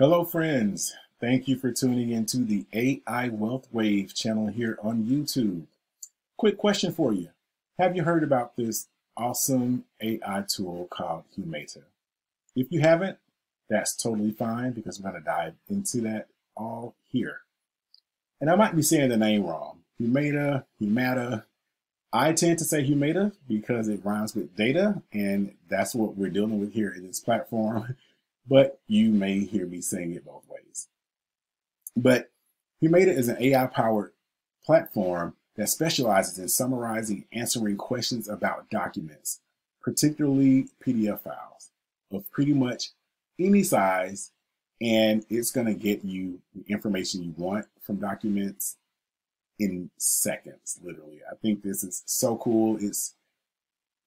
Hello, friends. Thank you for tuning into the AI Wealth Wave channel here on YouTube. Quick question for you. Have you heard about this awesome AI tool called Humata? If you haven't, that's totally fine because we're going to dive into that all here. And I might be saying the name wrong. Humata, Humata. I tend to say Humata because it rhymes with data, and that's what we're dealing with here in this platform. But you may hear me saying it both ways. But Humata is an AI-powered platform that specializes in summarizing and answering questions about documents, particularly PDF files of pretty much any size, and it's going to get you the information you want from documents in seconds, literally. I think this is so cool. It's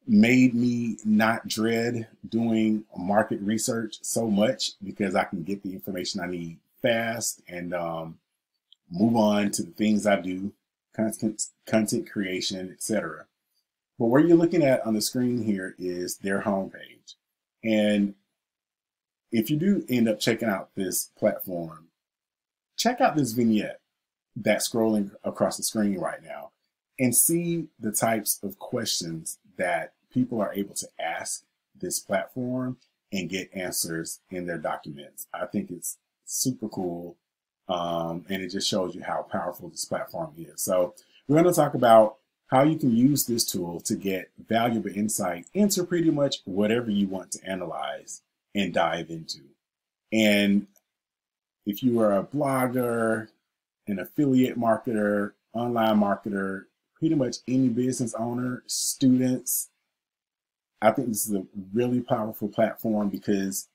made me not dread doing market research so much because I can get the information I need fast and move on to the things I do, content creation, etc. But what you're looking at on the screen here is their homepage. And if you do end up checking out this platform, check out this vignette that's scrolling across the screen right now and see the types of questions that people are able to ask this platform and get answers in their documents. I think it's super cool. And it just shows you how powerful this platform is. So we're going to talk about how you can use this tool to get valuable insight into pretty much whatever you want to analyze and dive into. And if you are a blogger, an affiliate marketer, online marketer, pretty much any business owner, students, I think this is a really powerful platform because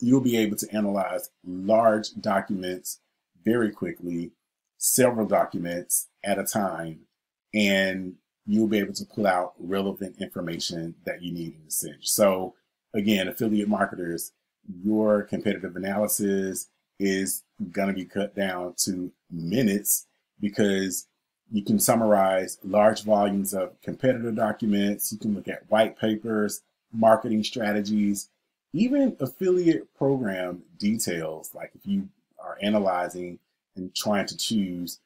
you'll be able to analyze large documents very quickly, several documents at a time, and you'll be able to pull out relevant information that you need in the niche. So again, affiliate marketers, your competitive analysis is going to be cut down to minutes because you can summarize large volumes of competitor documents. You can look at white papers, marketing strategies, even affiliate program details. Like if you are analyzing and trying to choose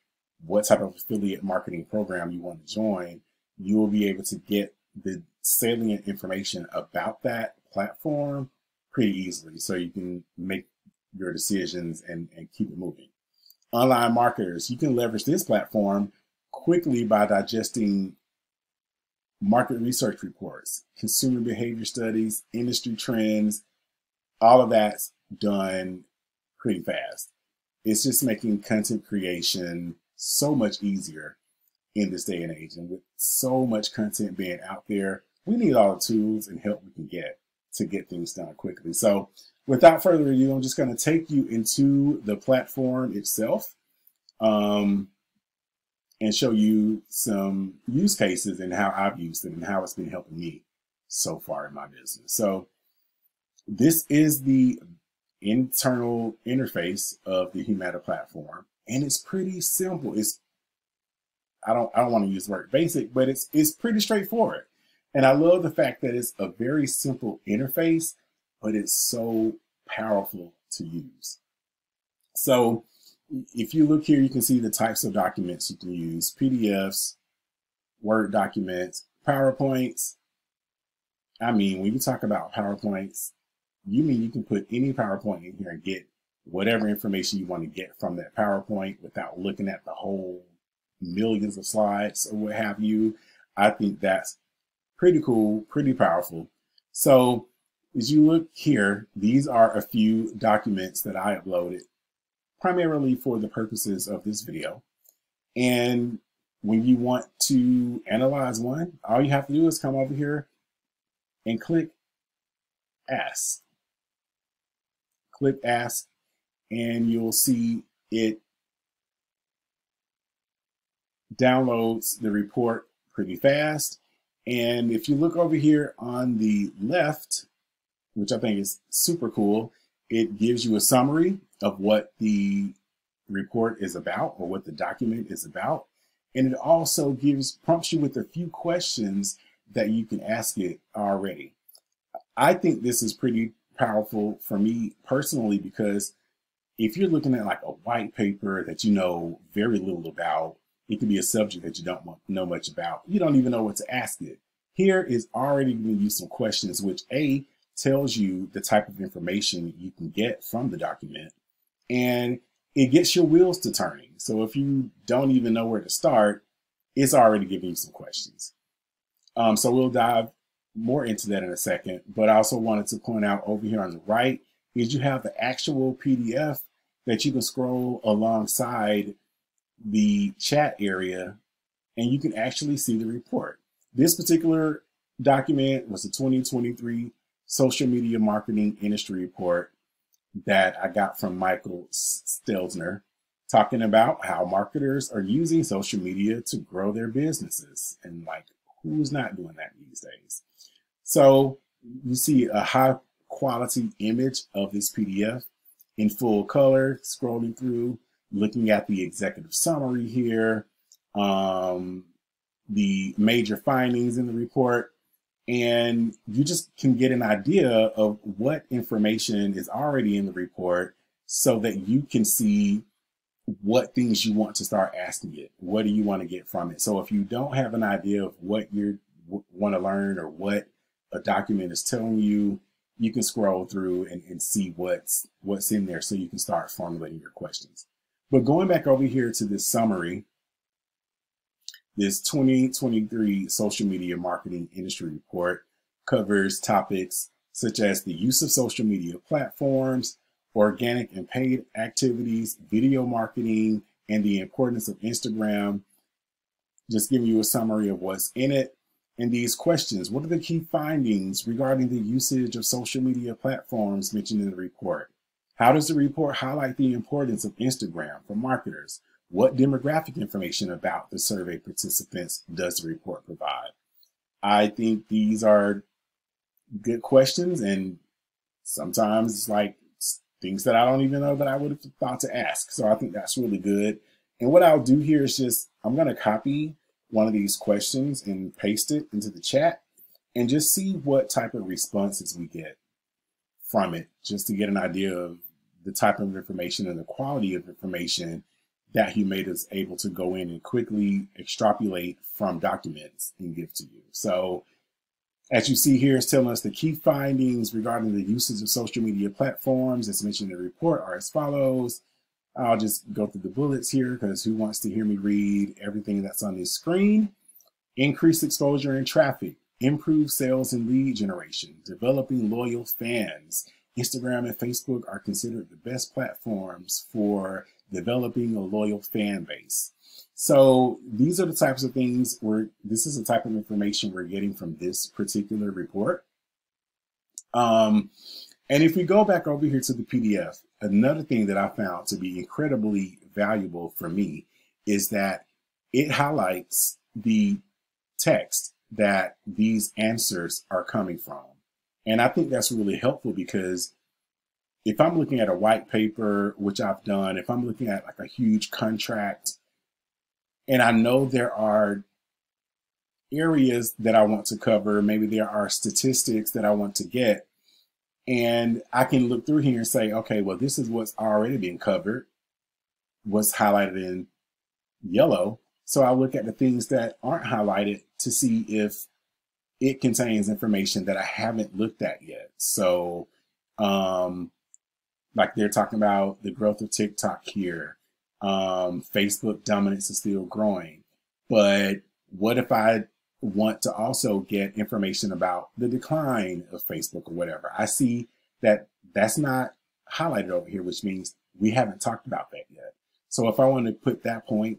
what type of affiliate marketing program you want to join, you will be able to get the salient information about that platform pretty easily. So you can make your decisions and keep it moving. Online marketers, you can leverage this platform quickly by digesting market research reports, consumer behavior studies, industry trends, all of that's done pretty fast. It's just making content creation so much easier in this day and age. And with so much content being out there, we need all the tools and help we can get to get things done quickly. So without further ado, I'm just going to take you into the platform itself and show you some use cases and how I've used it and how it's been helping me so far in my business. So this is the internal interface of the Humata platform, and it's pretty simple. It's I don't want to use the word basic, but it's pretty straightforward. And I love the fact that it's a very simple interface, but it's so powerful to use. So if you look here, you can see the types of documents you can use: PDFs, Word documents, PowerPoints. I mean, when you talk about PowerPoints, you mean you can put any PowerPoint in here and get whatever information you want to get from that PowerPoint without looking at the whole millions of slides or what have you. I think that's pretty cool, pretty powerful. So as you look here, these are a few documents that I uploaded primarily for the purposes of this video. And when you want to analyze one, all you have to do is come over here and click Ask. Click Ask, and you'll see it downloads the report pretty fast. And if you look over here on the left, which I think is super cool, it gives you a summary of what the report is about or what the document is about. And it also prompts you with a few questions that you can ask it already. I think this is pretty, powerful for me personally, because if you're looking at like a white paper that you know very little about, it could be a subject that you don't know much about. You don't even know what to ask it. Here is already giving you some questions, which A, tells you the type of information you can get from the document, and it gets your wheels to turning. So if you don't even know where to start, it's already giving you some questions. So we'll dive more into that in a second, but I also wanted to point out over here on the right is you have the actual PDF that you can scroll alongside the chat area, and you can actually see the report. This particular document was the 2023 Social Media Marketing Industry Report that I got from Michael Stelzner, talking about how marketers are using social media to grow their businesses, and like who's not doing that these days. So you see a high quality image of this PDF in full color, scrolling through, looking at the executive summary here, the major findings in the report, and you just can get an idea of what information is already in the report so that you can see what things you want to start asking it. What do you want to get from it? So if you don't have an idea of what you want to learn or what a document is telling you, you can scroll through and see what's in there so you can start formulating your questions. But going back over here to this summary, this 2023 Social Media Marketing Industry Report covers topics such as the use of social media platforms, organic and paid activities, video marketing, and the importance of Instagram. Just giving you a summary of what's in it. And these questions: what are the key findings regarding the usage of social media platforms mentioned in the report? How does the report highlight the importance of Instagram for marketers? What demographic information about the survey participants does the report provide? I think these are good questions, and sometimes it's like things that I don't even know that I would have thought to ask. So I think that's really good. And what I'll do here is just, I'm going to copy one of these questions and paste it into the chat and just see what type of responses we get from it, just to get an idea of the type of information and the quality of information that Humata is able to go in and quickly extrapolate from documents and give to you. So as you see here, it's telling us the key findings regarding the uses of social media platforms as mentioned in the report are as follows. I'll just go through the bullets here because who wants to hear me read everything that's on this screen? Increased exposure and traffic, improved sales and lead generation, developing loyal fans. Instagram and Facebook are considered the best platforms for developing a loyal fan base. So these are the types of things where this is the type of information we're getting from this particular report. And if we go back over here to the PDF, another thing that I found to be incredibly valuable for me is that it highlights the text that these answers are coming from. And I think that's really helpful because if I'm looking at a white paper, which I've done, if I'm looking at like a huge contract, and I know there are areas that I want to cover, maybe there are statistics that I want to get, and I can look through here and say, okay, well, this is what's already been covered, what's highlighted in yellow. So I look at the things that aren't highlighted to see if it contains information that I haven't looked at yet. So like they're talking about the growth of TikTok here. Facebook dominance is still growing. But what if I want to also get information about the decline of Facebook or whatever? I see that that's not highlighted over here, which means we haven't talked about that yet. So if I want to put that point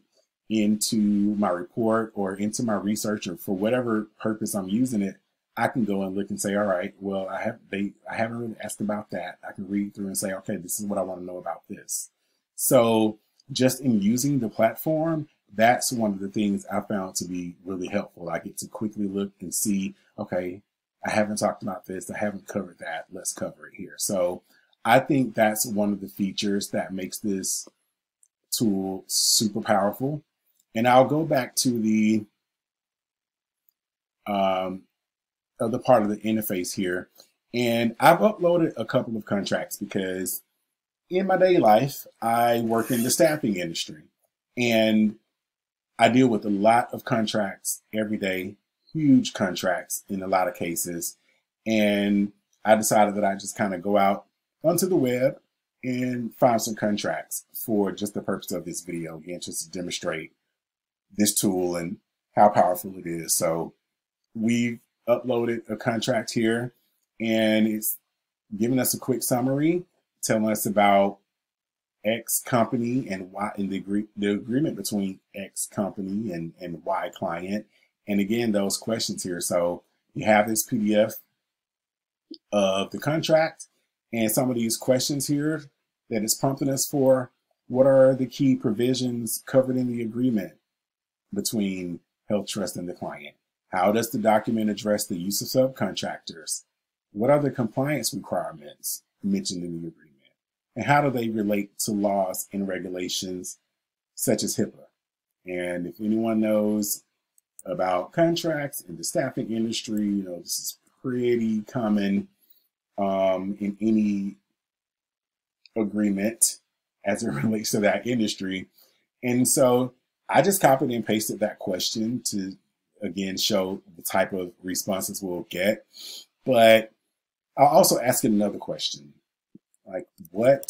into my report or into my research or for whatever purpose I'm using it, I can go and look and say, all right, well, I haven't really asked about that. I can read through and say, okay, this is what I want to know about this. So just in using the platform, that's one of the things I found to be really helpful. I get to quickly look and see, okay, I haven't talked about this. I haven't covered that. Let's cover it here. So I think that's one of the features that makes this tool super powerful. And I'll go back to the other part of the interface here And I've uploaded a couple of contracts because in my day life, I work in the staffing industry and I deal with a lot of contracts every day, huge contracts in a lot of cases. And I decided that I just kind of go out onto the web and find some contracts for just the purpose of this video, again, just to demonstrate this tool and how powerful it is. So we've uploaded a contract here and it's giving us a quick summary, telling us about X company and Y and the agreement between X company and Y client. And again, those questions here. So you have this PDF of the contract and some of these questions here that it's prompting us for. What are the key provisions covered in the agreement between HealthTrust and the client? How does the document address the use of subcontractors? What are the compliance requirements mentioned in the agreement? And how do they relate to laws and regulations such as HIPAA? And if anyone knows about contracts in the staffing industry, you know, this is pretty common in any agreement as it relates to that industry. And so I just copied and pasted that question to, again, show the type of responses we'll get. But I'll also ask it another question. Like, what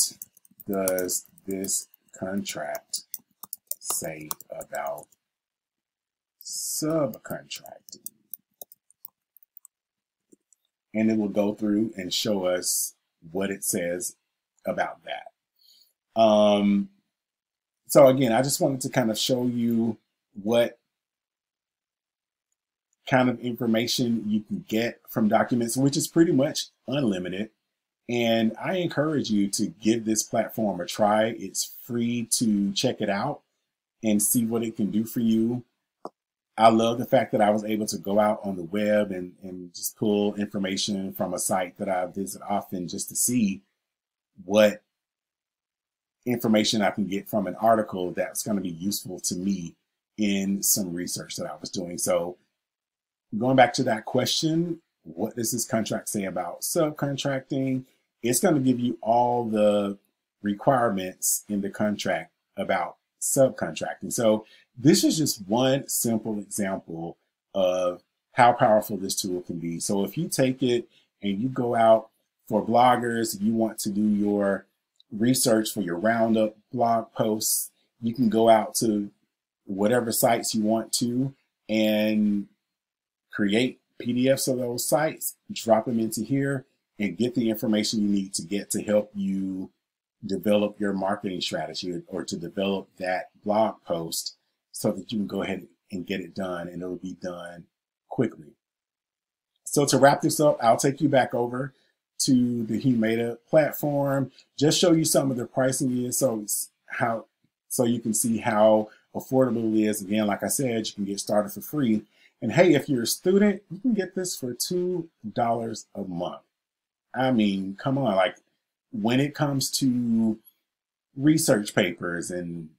does this contract say about subcontracting? And it will go through and show us what it says about that. So again, I just wanted to kind of show you what kind of information you can get from documents, which is pretty much unlimited. And I encourage you to give this platform a try. It's free to check it out and see what it can do for you. I love the fact that I was able to go out on the web and just pull information from a site that I visit often just to see what information I can get from an article that's going to be useful to me in some research that I was doing. So going back to that question, what does this contract say about subcontracting? It's going to give you all the requirements in the contract about subcontracting. So this is just one simple example of how powerful this tool can be. So if you take it and you go out for bloggers, you want to do your research for your roundup blog posts, you can go out to whatever sites you want to and create PDFs of those sites, drop them into here and get the information you need to get to help you develop your marketing strategy or to develop that blog post so that you can go ahead and get it done and it'll be done quickly. So to wrap this up, I'll take you back over to the Humata platform, just show you some of the pricing is so you can see how affordable it is. Again, like I said, you can get started for free. And hey, if you're a student, you can get this for $2 a month. I mean, come on, like when it comes to research papers and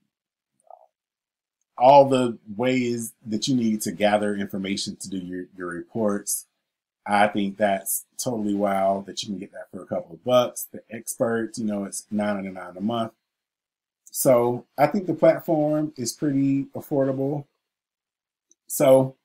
all the ways that you need to gather information to do your reports, I think that's totally wild that you can get that for a couple of bucks. The experts, you know, it's $9.99 a month. So I think the platform is pretty affordable. So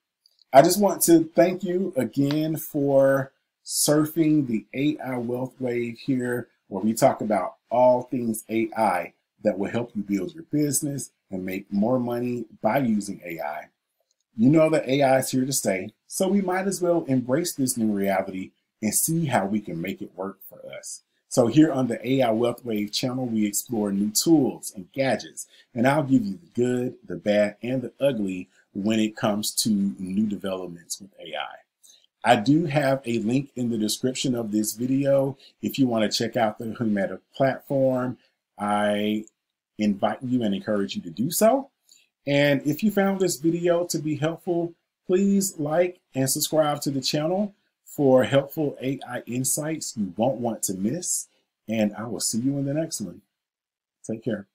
I just want to thank you again for surfing the AI Wealth Wave here, where we talk about all things AI that will help you build your business and make more money by using AI. You know that AI is here to stay, so we might as well embrace this new reality and see how we can make it work for us. So here on the AI Wealth Wave channel, we explore new tools and gadgets, and I'll give you the good, the bad, and the ugly when it comes to new developments with AI. I do have a link in the description of this video. If you want to check out the Humata platform, I invite you and encourage you to do so. And if you found this video to be helpful, please like and subscribe to the channel for helpful AI insights you won't want to miss. And I will see you in the next one. Take care.